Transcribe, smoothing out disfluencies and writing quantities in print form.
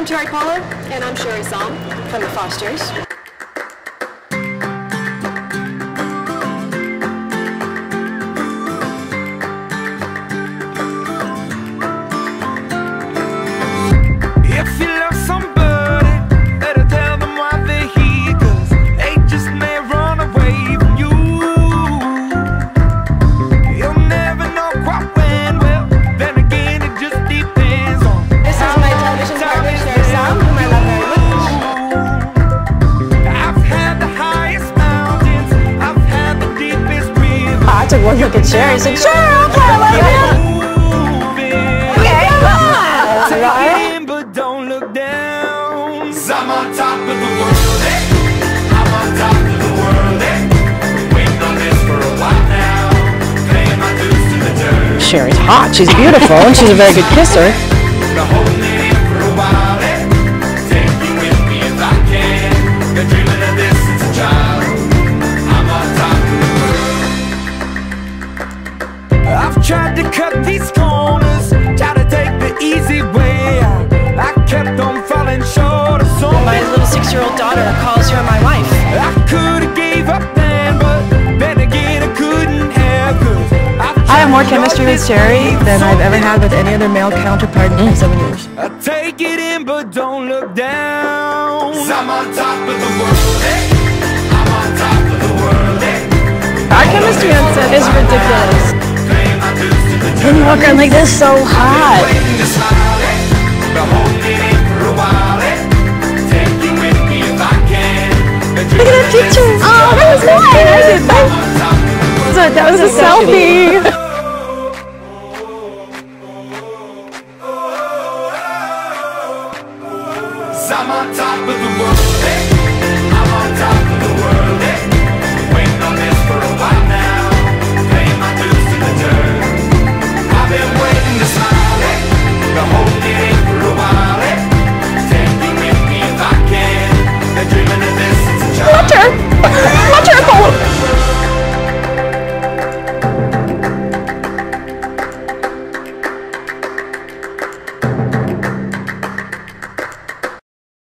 I'm Teri Polo. And I'm Sherri Saum from The Fosters. If you love somebody, better tell them why they're here, 'cause they just may run away from you. You'll never know quite when. Well, then again, it just depends on. This is my television partner, Sherri Saum, whom I love very much. I've had the highest mountains, I've had the deepest rivers. I took one look at Sherri and said, Sherri, I can't let you. Don't look down, 'cause I'm on top of the world, eh? I'm on top of the world, eh? Waiting on this for a while now, paying my dues to the dirt. Sherri's hot, she's beautiful, and she's a very good kisser. Gonna hold it in for a while, eh? Take you with me if I can. Been dreaming of this since a child. I'm on top of the world. I've tried to cut these corners, try to take the easy way out. Kept on falling short of something. My little 6-year-old daughter calls her my wife. I could have gave up then, but then again I couldn't have. I have more chemistry with Sherri than I've ever had with any other male counterpart in 7 years. I take it in, but don't look down. 'Cause I'm on top of the world, eh? I'm on top of the world, eh? Our chemistry on set is ridiculous. Can you walk around like this? So hot. Look at that picture! Oh, that was mine! I did that! So that was a selfie! I'm on top of the world, I'm on top of the world.